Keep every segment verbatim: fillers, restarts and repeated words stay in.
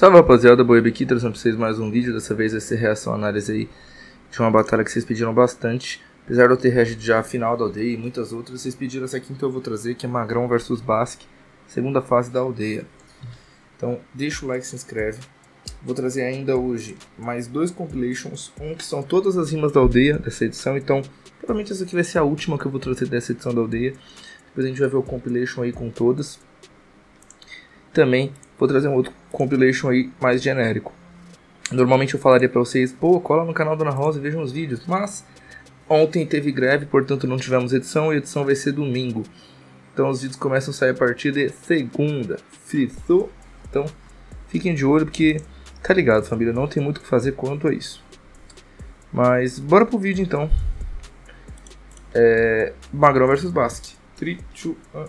Salve rapaziada, Baueb aqui, trazendo pra vocês mais um vídeo. Dessa vez essa reação, análise aí de uma batalha que vocês pediram bastante. Apesar de eu ter reagido já a final da aldeia e muitas outras, vocês pediram essa aqui, então eu vou trazer, que é Magrão versus Bask, segunda fase da aldeia. Então deixa o like, se inscreve. Vou trazer ainda hoje mais dois compilations, um que são todas as rimas da aldeia dessa edição, então provavelmente essa aqui vai ser a última que eu vou trazer dessa edição da aldeia. Depois a gente vai ver o compilation aí com todas. Também vou trazer um outro compilation aí mais genérico. Normalmente eu falaria pra vocês, pô, cola no canal Dona Rosa e vejam os vídeos, mas ontem teve greve, portanto não tivemos edição, e a edição vai ser domingo. Então os vídeos começam a sair a partir de segunda, fixou? Então fiquem de olho, porque tá ligado, família, não tem muito o que fazer quanto a isso. Mas bora pro vídeo então. É... Magrão versus Bask. três, dois, um.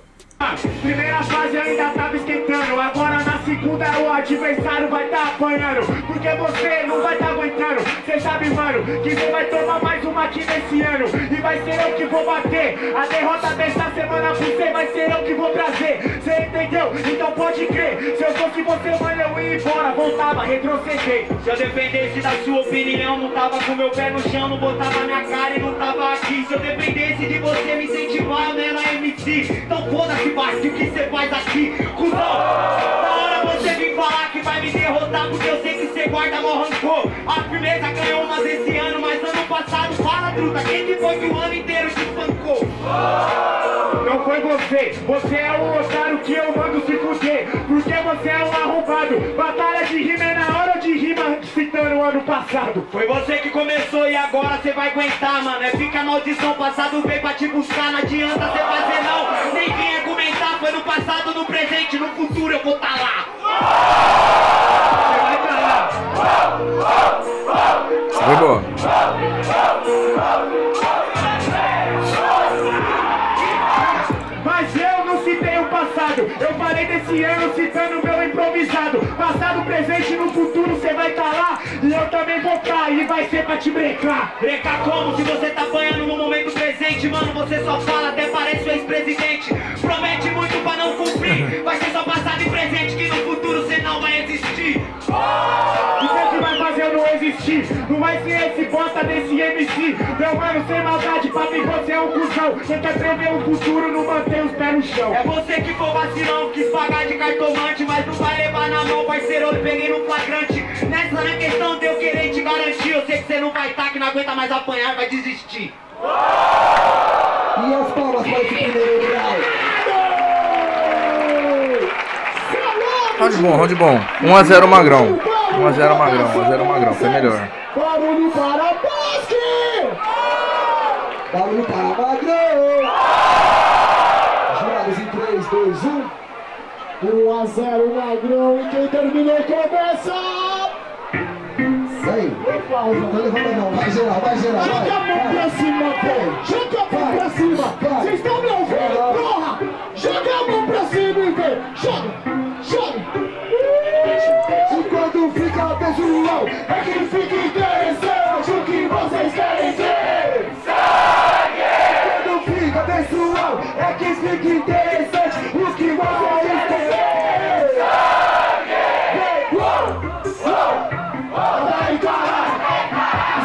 Primeira fase ainda tava esquentando, agora na segunda o adversário vai tá apanhando, porque você não vai tá aguentando. Cê sabe, mano, que você vai tomar mais uma aqui nesse ano, e vai ser eu que vou bater a derrota desta semana pra você, vai ser eu que vou trazer. Cê entendeu? Então pode crer, se eu fosse você, mano, eu ia embora, voltava, retrocedei. Se eu dependesse da sua opinião, não tava com meu pé no chão, não botava minha cara e não tava aqui. Se eu dependesse de você me incentivar, né, na M C, então foda-se. Bask, o que você faz aqui, cuzão? Na hora você vem falar que vai me derrotar, porque eu sei que você guarda mó rancor. A firmeza ganhou umas esse ano, mas ano passado, fala truta, quem que foi que o ano inteiro te espancou? Não foi você, você é o otário que eu mando se fuder, porque você é um arrombado. Batalha de rima é na hora de rima, citando o ano passado. Foi você que começou e agora você vai aguentar, mano. É fica a maldição, passado veio pra te buscar, não adianta você fazer não, nem quem é foi no passado, no presente, no futuro eu vou tá lá. Você vai pra lá. Foi bom. Mas eu não citei o passado, eu falei desse ano citando meu improvisado. Passado, presente, no futuro você vai tá lá, e eu também vou tá, e vai ser pra te brecar. Brecar como? Se você tá apanhando no momento presente, mano, você só fala, até parece o ex-presidente. Promete muito pra não cumprir, vai ser só passado e presente, que no futuro você não vai existir. Oh! E sempre vai fazer eu não existir, não vai ser esse bosta desse M C. Meu mano, sem maldade, papi, você é um cuzão, tenta prever o futuro, não manter os pés no chão. É você que for vacilão, quis pagar de cartomante, mas não vai levar na mão, parceiro, eu peguei no flagrante. Nessa não é questão de eu querer te garantir, eu sei que você não vai tá, que não aguenta mais apanhar, vai desistir. Oh! E as palmas para esse primeiro grau. Round bom, round bom. um a zero Magrão. um a zero Magrão, um a zero Magrão. Foi melhor. Barulho para Bask! Barulho para Magrão! Jogos em três, dois, um. um a zero Magrão. E quem terminou começa! Sai! Não levanta não, vai gerar, vai gerar. Joga a mão pra cima, pô! Joga a mão pra cima! Vocês estão me ouvindo? Porra! Joga a mão pra cima e vem! Joga! E quando fica pessoal, é que fica interessante o que vocês querem ser. Sangue! Quando fica pessoal, é que fica interessante o que vocês querem ser. Sangue! Uou! Uou! Olha aí, caralho!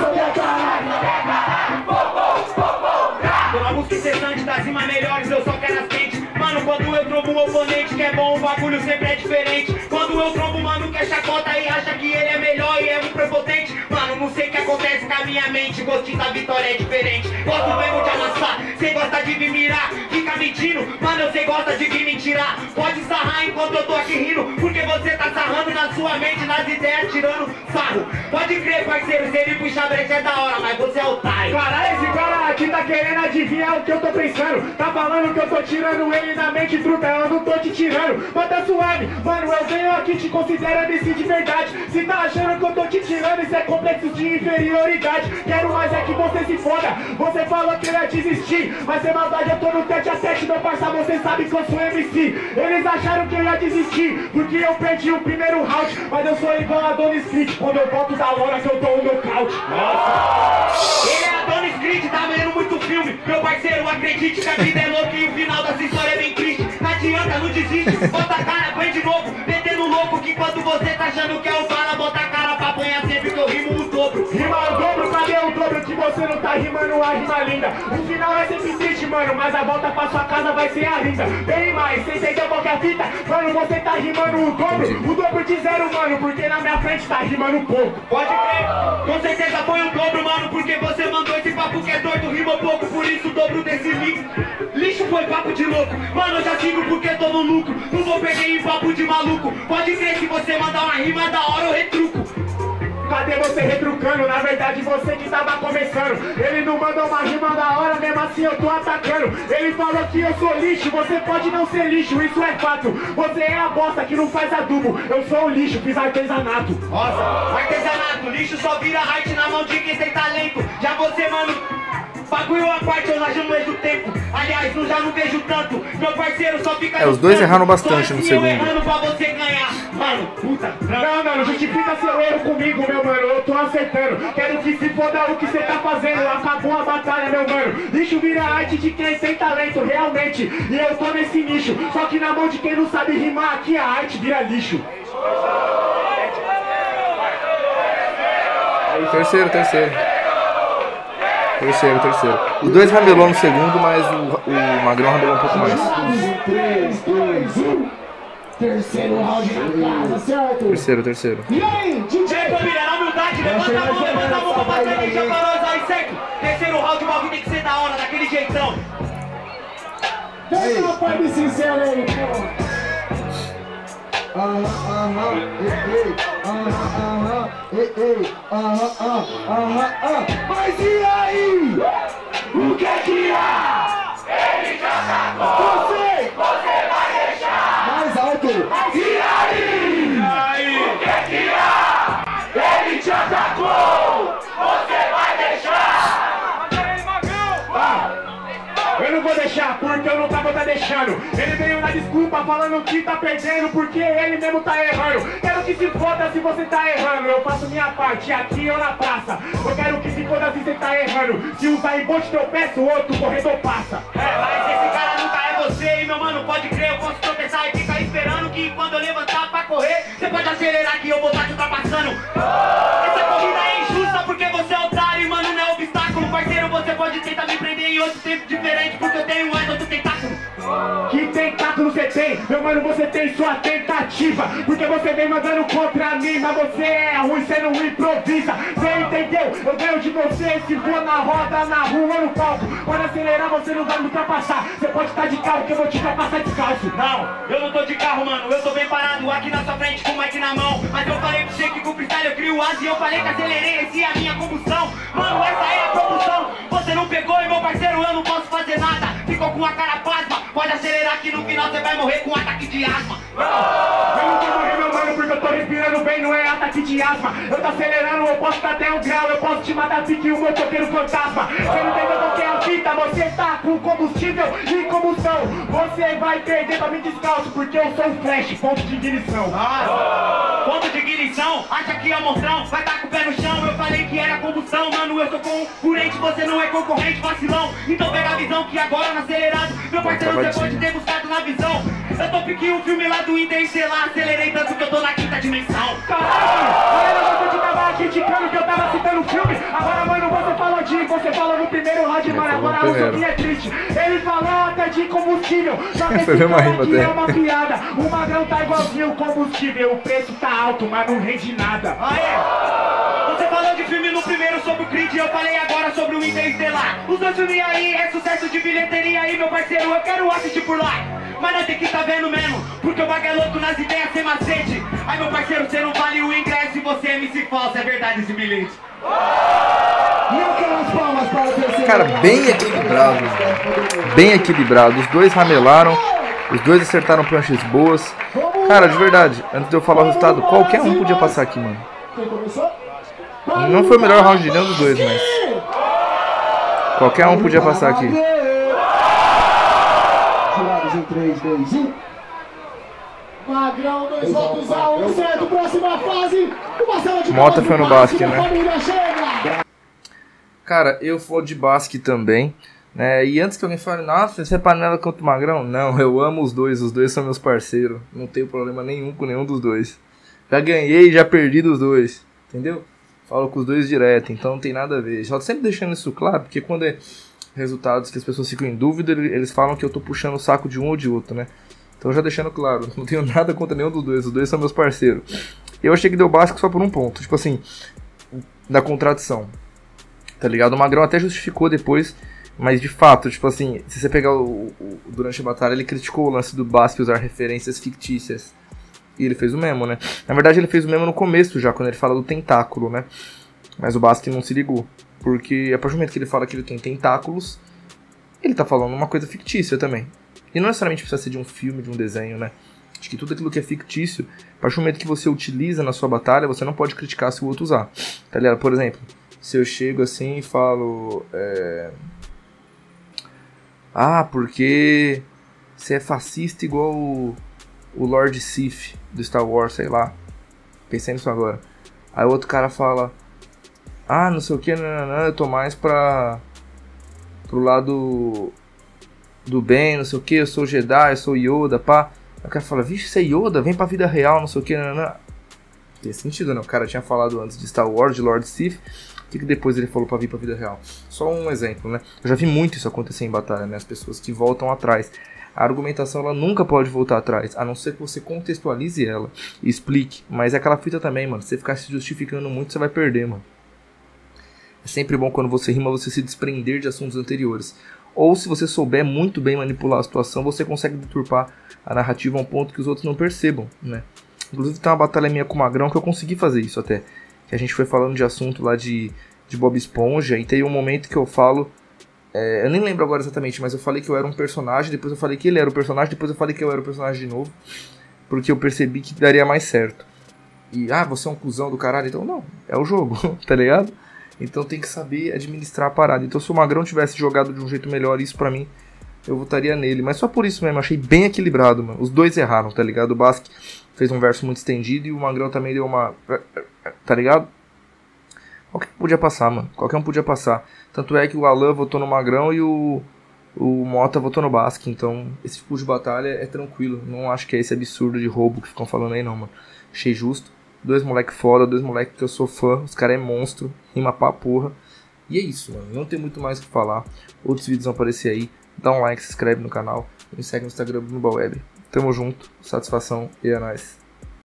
Sobe a caralho! Popô! Popô! Uma música incessante das rimas melhores, eu só quero as quentes. Mano, quando eu trombo um oponente que é bom, o bagulho sempre é diferente. Quando eu trombo, mano, que é chacota e acha que ele é melhor e é muito prepotente. Mano, não sei o que acontece com a minha mente, gostinho da vitória é diferente. Gosto mesmo de amassar, cê gosta de me mirar, fica mentindo, mano, cê gosta de vir me tirar. Pode sarrar enquanto eu tô aqui rindo, porque você tá sarrando na sua mente, nas ideias, tirando sarro. Pode crer, parceiro, se ele puxar brecha é da hora, mas você é otário. Caralho, esse cara aqui tá querendo adivinhar o que eu tô pensando, tá falando que eu tô tirando ele na mente, truta, eu não tô te tirando, mas tá suave, mano, eu venho aqui, te considero M C de verdade. Se tá achando que eu tô te tirando, isso é complexo de inferioridade. Quero mais é que você se foda, você falou que eu ia desistir, mas é maldade, eu tô no tete a tete, meu parceiro, você sabe que eu sou M C. Eles acharam que eu ia desistir, porque eu perdi o primeiro round, mas eu sou igual a Dona Street, quando eu volto da lona que eu dou o meu caute. Nossa! Ele é a Dona Street, tá vendo muito filme, meu parceiro, acredite que a vida é louca e o final dessa história é bem triste. Não adianta, não desiste, bota a cara, vem de novo, metendo louco. louco que quando você tá achando que é o bala, bota a cara pra banhar sempre que eu rimo o dobro. Rima o dobro, cadê o dobro que você não tá rimando a rima linda? O final é sempre triste, mano, mas a volta pra sua casa vai ser a linda. Bem mais, você entendeu qualquer fita? Mano, você tá rimando o dobro, o dobro de zero, mano, porque na minha frente tá rimando pouco. Pode crer, com certeza foi o dobro, mano, porque você mandou esse papo que é doido, rimou pouco, por isso o dobro desse lixo. Lixo foi papo de louco, mano, eu já digo porque tô no lucro. Não vou perder em papo de maluco. Pode crer, se você mandar uma rima da hora eu retruco. Cadê você retrucando? Na verdade você que tava começando. Ele não mandou uma rima da hora, mesmo assim eu tô atacando. Ele falou que eu sou lixo, você pode não ser lixo, isso é fato. Você é a bosta que não faz adubo, eu sou o lixo, fiz artesanato. Nossa, artesanato, lixo só vira arte na mão de quem tem talento. Já você, mano... Bagulho a parte, eu já não vejo tempo. Aliás, eu já não vejo tanto. Meu parceiro só fica... É, os dois erraram bastante no segundo. Errando pra você ganhar. Mano, puta. Não, mano, justifica seu erro comigo, meu mano. Eu tô acertando. Quero que se foda o que você tá fazendo. Acabou a batalha, meu mano. Lixo vira arte de quem tem talento, realmente. E eu tô nesse nicho. Só que na mão de quem não sabe rimar, aqui a arte vira lixo. Terceiro, terceiro. Terceiro, terceiro. O dois rabelou no segundo, mas o, o Magrão rabelou um pouco mais. três, dois, um. Terceiro round na casa, certo? Terceiro, terceiro. E aí, D J? Família, na humildade, levanta a mão, levanta a mão pra bater a energia pra nós aí, certo? Terceiro round, o bagulho tem que ser da hora, daquele jeitão. Vem, rapaz, me sincero aí, pô. Aham, aham, ei, ei, aham, aham, ei, ei, aham, aham, aham. Mas e aí? O que é que há? Ele já sacou! Você! Você vai deixar! Mais alto! Mas e aí? E aí? O que é que há? Ele já sacou! Você vai deixar! Peraí, Magrão! Ah! Eu não vou deixar, porque eu não tava tá deixando. Ele veio na desculpa falando que tá perdendo, porque ele mesmo tá errando. Quero que se foda se você tá errando. Eu faço minha parte, aqui ou na praça. Eu quero que se foda se você tá errando. Se um tá em bote tropeça, o outro corredor passa. É, mas esse cara nunca é você, hein, meu mano, pode crer. Eu posso tropeçar e ficar esperando que quando eu levantar pra correr, você pode acelerar que eu vou estar te ultrapassando. Essa corrida é injusta porque você é otário, mano, não é obstáculo. Parceiro, você pode tentar me prender em outro tempo diferente, porque eu tenho mais outro tentáculo. Que tentáculo você tem? Meu mano, você tem sua tentativa, porque você vem mandando contra mim, mas você é ruim, você não improvisa. Você entendeu? Eu ganho de você, se for na roda, na rua, no palco. Quando acelerar, você não vai me ultrapassar. Você pode estar de carro, que eu vou te ultrapassar descalço. Não, eu não tô de carro, mano. Eu tô bem parado aqui na sua frente, com o mic na mão. Mas eu falei pra você que com o freestyle eu crio asa, e eu falei que acelerei, esse é a minha combustão. Mano, essa é a combustão. Você não pegou, e meu parceiro, eu não posso fazer nada. Ficou com a cara pasma. Pode acelerar que no final você vai morrer com um ataque de asma. Eu não vou morrer, meu mano, porque eu tô respirando bem, não é ataque de asma. Eu tô acelerando, eu posso dar até um grau, eu posso te matar pique o meu toqueiro fantasma. Você não entendeu qual que é a fita, você tá com combustível e combustão. Você vai perder pra mim descalço, porque eu sou um flash, ponto de ignição. Nossa, ponto de ignição? Acha que é monstrão? Vai tá com o pé no chão, eu falei que era combustão. Mano, eu sou concurrente, você não é concorrente, vacilão. Então pega a visão que agora no acelerado, meu parceiro, você pode ter buscado na visão. Eu tô piquinho o filme lá do Interstellar, acelerei tanto que eu tô na quinta dimensão. Caralho, olha, você que tava criticando que eu tava citando o filme. Agora, mano, você falou de... Você falou no primeiro round, mano, agora o seu que é triste. Ele falou até de combustível. Só que esse cara aqui é uma piada. O Magrão tá igualzinho o combustível. O preço tá alto, mas não rende nada. Aê! Você falou de filme no primeiro sobre o Creed, eu falei agora sobre o Interstellar. Os dois filmes aí é sucesso de bilheteria aí, meu parceiro. Eu quero assistir por lá, mas não tem que tá vendo mesmo, porque o bagulho é louco nas ideias sem macete. Aí, meu parceiro, você não vale o ingresso e você é M C falso, é verdade esse bilhete. Cara, bem equilibrado, bem equilibrado. Os dois ramelaram, os dois acertaram pranchas boas. Cara, de verdade, antes de eu falar o resultado, qualquer um podia passar aqui, mano. Não foi o melhor round de nenhum dos dois, mas qualquer um podia passar aqui. três, dois, um. Magrão, dois votos a um, certo? Próxima fase. O Marcelo de Mota foi no Bask, né? Cara, eu vou de Bask também. É, e antes que alguém fale, nossa, você é panela contra o Magrão? Não, eu amo os dois, os dois são meus parceiros. Não tenho problema nenhum com nenhum dos dois. Já ganhei, já perdi dos dois, entendeu? Falo com os dois direto, então não tem nada a ver. Só sempre deixando isso claro, porque quando é resultados que as pessoas ficam em dúvida, eles falam que eu tô puxando o saco de um ou de outro, né? Então já deixando claro, não tenho nada contra nenhum dos dois, os dois são meus parceiros. Eu achei que deu básico só por um ponto, tipo assim, da contradição, tá ligado? O Magrão até justificou depois... Mas de fato, tipo assim, se você pegar o, o, durante a batalha, ele criticou o lance do Bask usar referências fictícias. E ele fez o mesmo, né? Na verdade ele fez o mesmo no começo já, quando ele fala do tentáculo, né? Mas o Bask não se ligou. Porque a partir do momento que ele fala que ele tem tentáculos, ele tá falando uma coisa fictícia também. E não necessariamente precisa ser de um filme, de um desenho, né? Acho que tudo aquilo que é fictício, a partir do momento que você utiliza na sua batalha, você não pode criticar se o outro usar. Tá ligado? Por exemplo, se eu chego assim e falo... É... Ah, porque você é fascista igual o, o Lord Sith do Star Wars, sei lá. Pensei nisso agora. Aí o outro cara fala... Ah, não sei o que, eu tô mais pra... Pro lado do bem, não sei o que, eu sou Jedi, eu sou Yoda, pá. Aí o cara fala, vixe, você é Yoda? Vem pra vida real, não sei o que, nananã. Tem sentido, né? O cara tinha falado antes de Star Wars, de Lord Sith... O que, que depois ele falou pra vir pra vida real? Só um exemplo, né? Eu já vi muito isso acontecer em batalha, né? As pessoas que voltam atrás. A argumentação, ela nunca pode voltar atrás, a não ser que você contextualize ela e explique. Mas é aquela fita também, mano. Se você ficar se justificando muito, você vai perder, mano. É sempre bom quando você rima, você se desprender de assuntos anteriores. Ou se você souber muito bem manipular a situação, você consegue deturpar a narrativa a um ponto que os outros não percebam, né? Inclusive tem uma batalha minha com o Magrão que eu consegui fazer isso até. Que a gente foi falando de assunto lá de, de Bob Esponja, e tem um momento que eu falo, é, eu nem lembro agora exatamente, mas eu falei que eu era um personagem, depois eu falei que ele era o personagem, depois eu falei que eu era o personagem de novo, porque eu percebi que daria mais certo. E, ah, você é um cuzão do caralho, então não, é o jogo, tá ligado? Então tem que saber administrar a parada. Então se o Magrão tivesse jogado de um jeito melhor, isso pra mim, eu votaria nele. Mas só por isso mesmo, achei bem equilibrado, mano. Os dois erraram, tá ligado? O Bask fez um verso muito estendido e o Magrão também deu uma... Tá ligado? Qualquer um podia passar, mano. Qualquer um podia passar. Tanto é que o Alan votou no Magrão e o, o Mota votou no Bask. Então, esse tipo de batalha é tranquilo. Não acho que é esse absurdo de roubo que ficam falando aí, não, mano. Achei justo. Dois moleque foda, dois moleque que eu sou fã. Os caras é monstro. Rima pra porra. E é isso, mano. Não tem muito mais o que falar. Outros vídeos vão aparecer aí. Dá um like, se inscreve no canal. Me segue no Instagram, no Baueb. Tamo junto. Satisfação e é nóis.